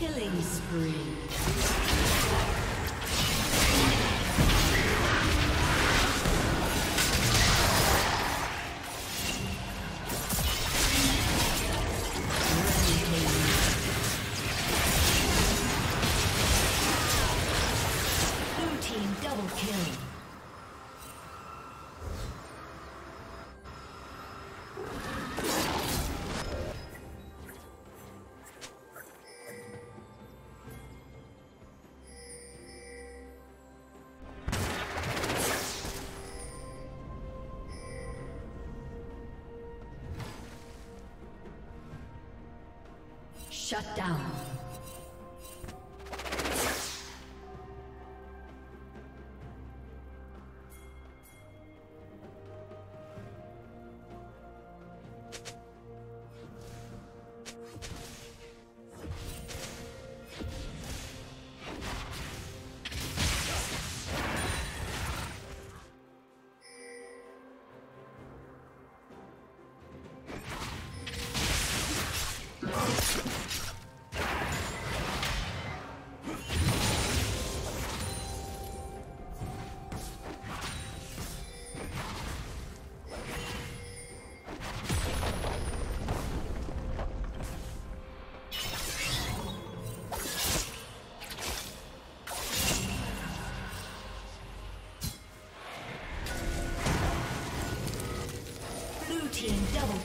Killing spree. Shut down. Double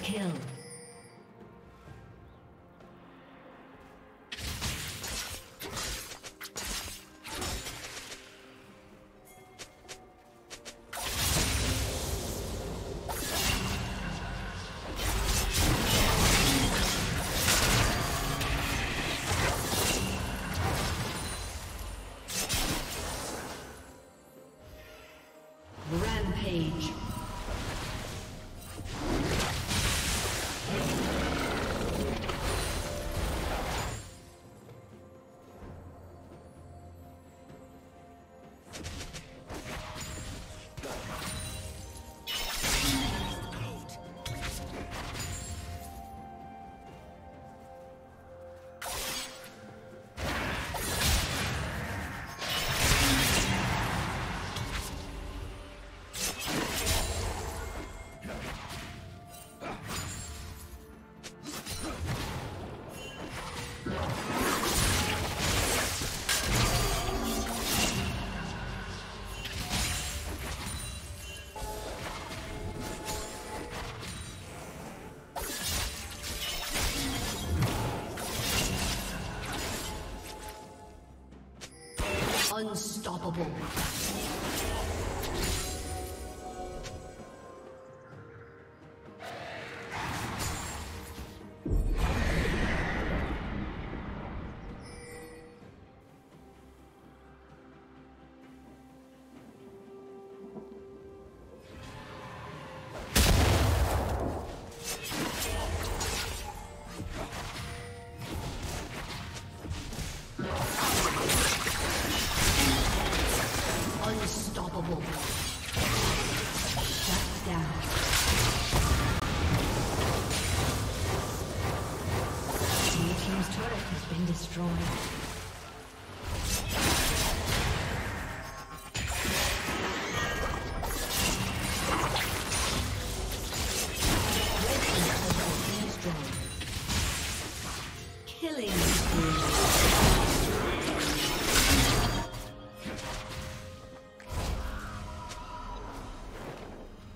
kill. Rampage. Unstoppable.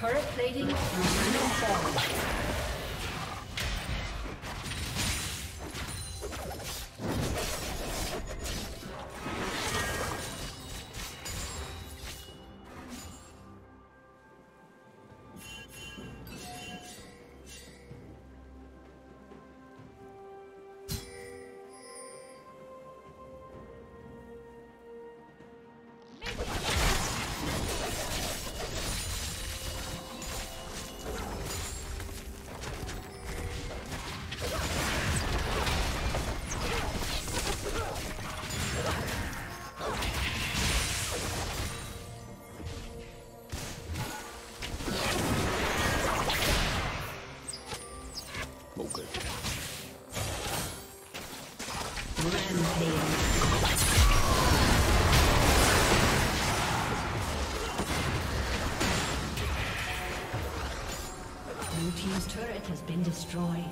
Turret plating will fall. Blue team's turret has been destroyed.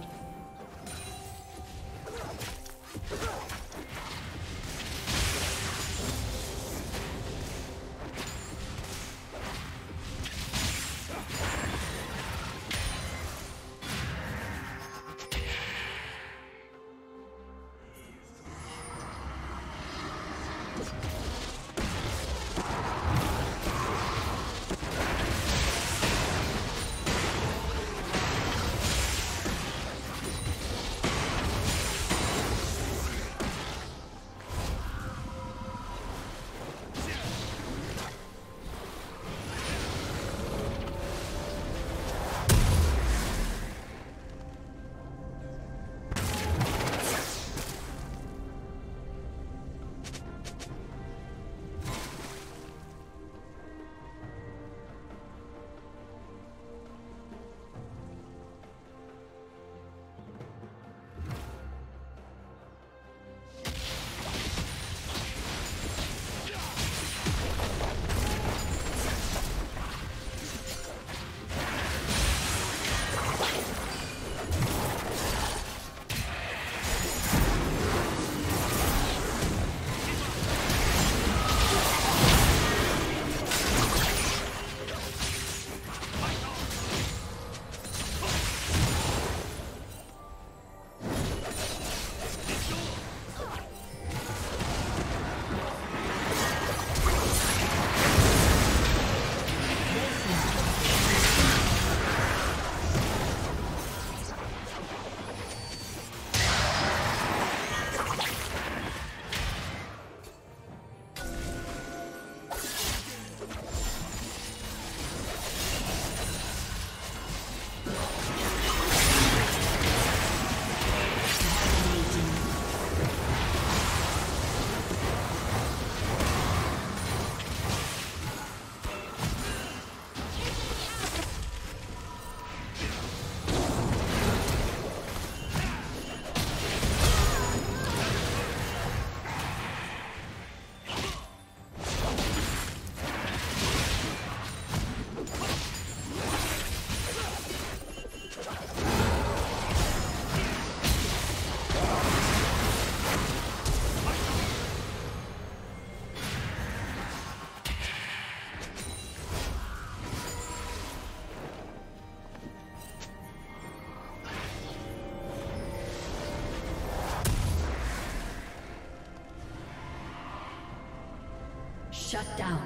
Shut down.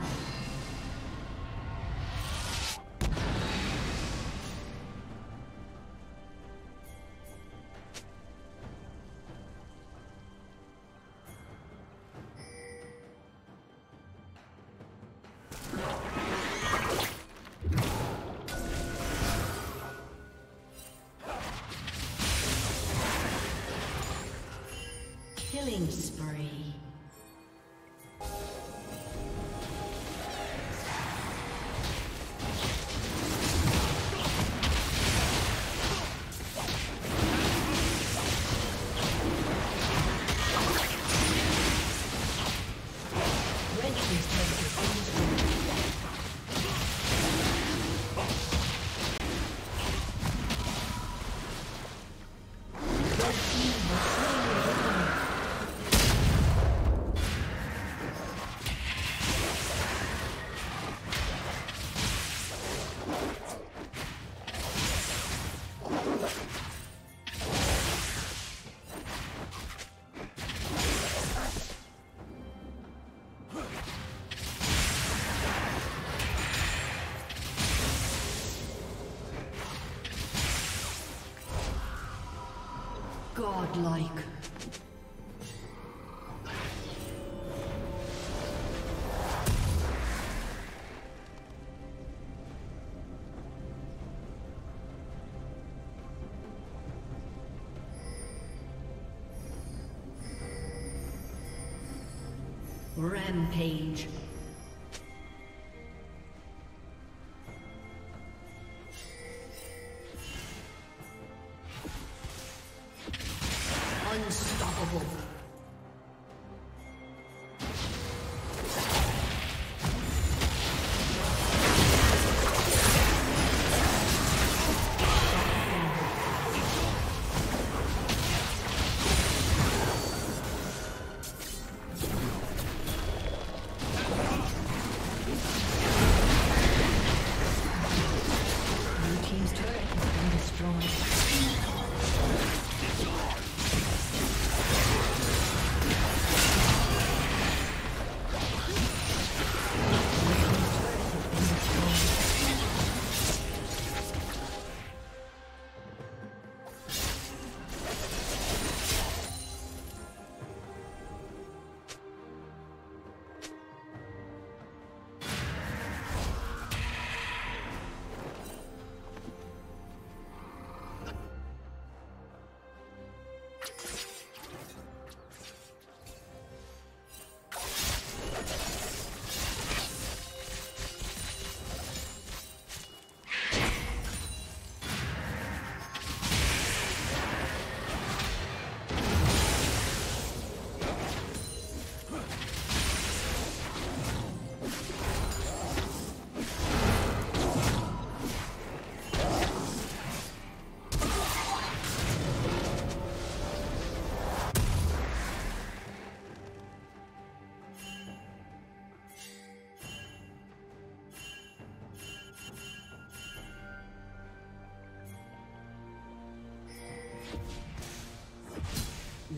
Killing spree. Godlike. Rampage.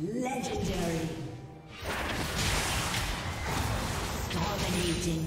Legendary. Dominating.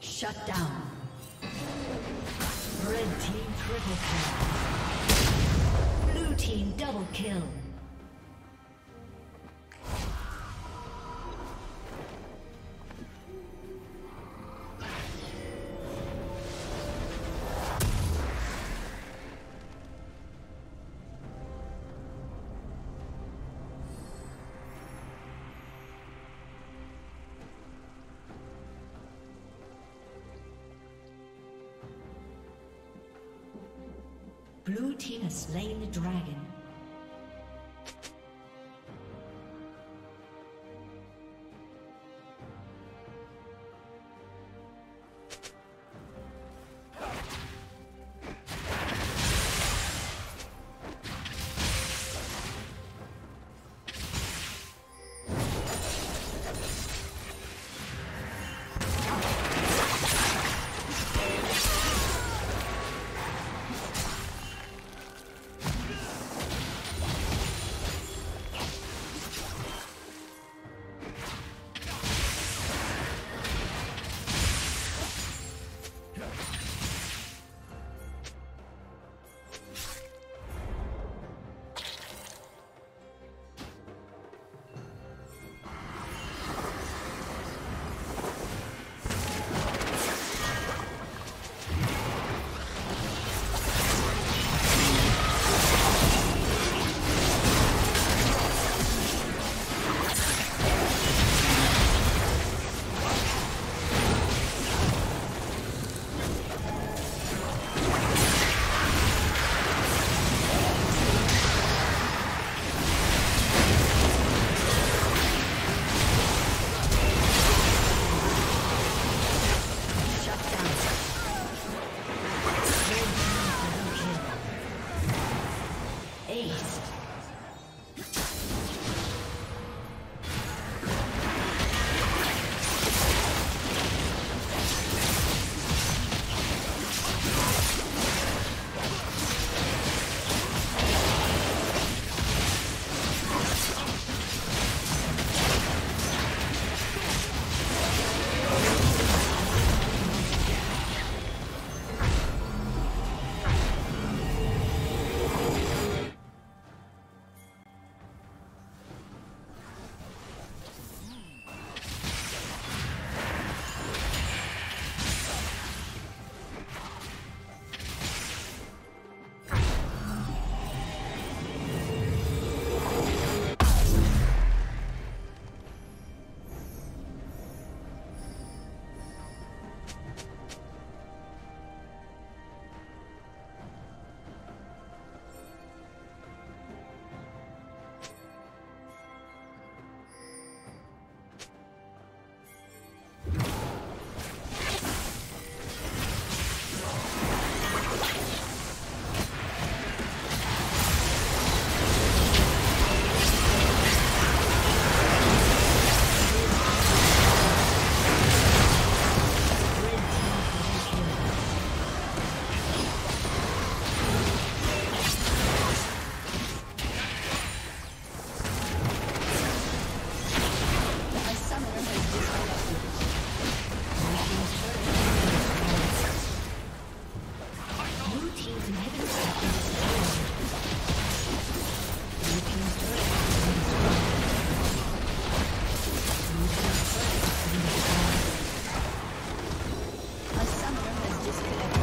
Shut down. Red team triple kill. Blue team double kill. Blue team has slain the dragon. Just